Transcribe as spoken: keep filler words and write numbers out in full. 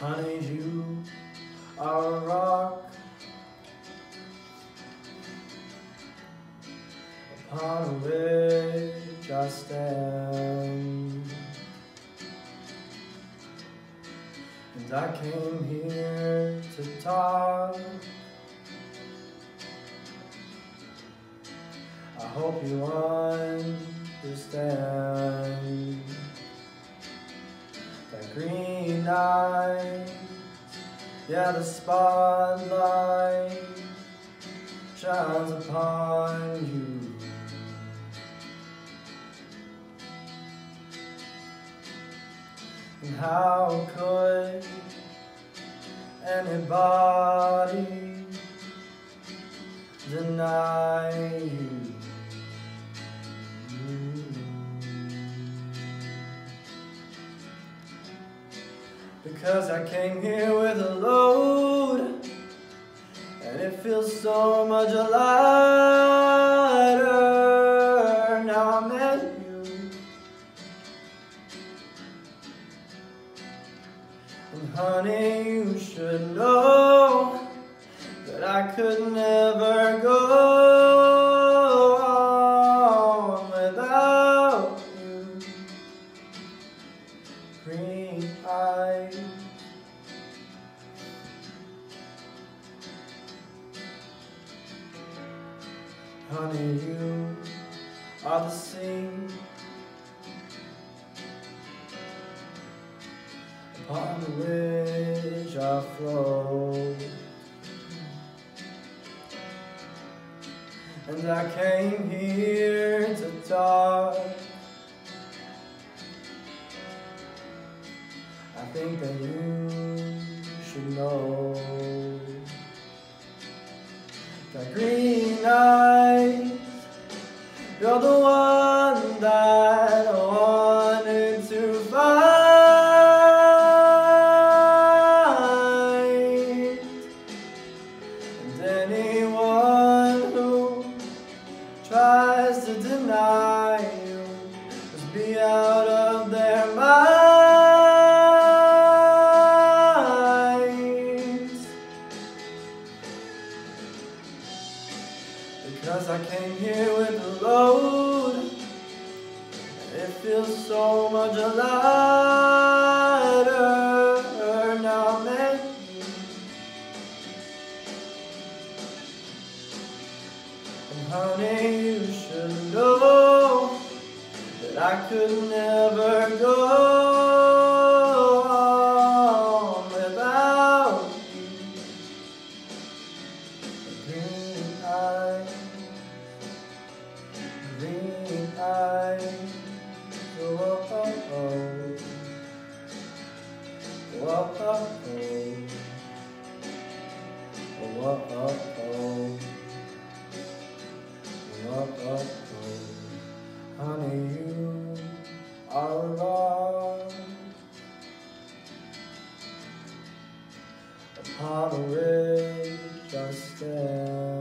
Honey, you are a rock upon which I stand, and I came here to talk. I hope you understand that green light, yeah, the spotlight shines upon you. And how could anybody deny you? Because I came here with a load, and it feels so much lighter now I met you. And honey, you should know that I could never go on without you. Green eyes, honey, you are the sea upon which I flow, and I came here to talk. I think that you should know that green eyes, you're the one that I wanted to find. And anyone who tries to deny you must be out of their minds. Because I came here with a load, and it feels so much lighter now I met you. And honey, you should know that I could never go on without you. Green eyes, green eyes, oh oh oh, oh oh oh, oh oh oh, oh oh oh, honey, you are love upon which I stand.